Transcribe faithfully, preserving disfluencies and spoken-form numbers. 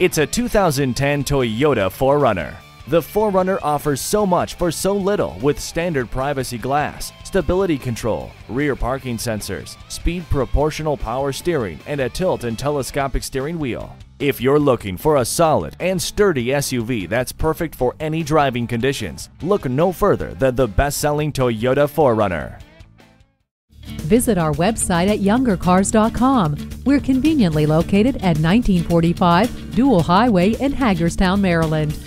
It's a two thousand ten Toyota four runner. The four runner offers so much for so little with standard privacy glass, stability control, rear parking sensors, speed proportional power steering, and a tilt and telescopic steering wheel. If you're looking for a solid and sturdy S U V that's perfect for any driving conditions, look no further than the best-selling Toyota four runner. Visit our website at younger cars dot com. We're conveniently located at nineteen forty-five Dual Highway in Hagerstown, Maryland.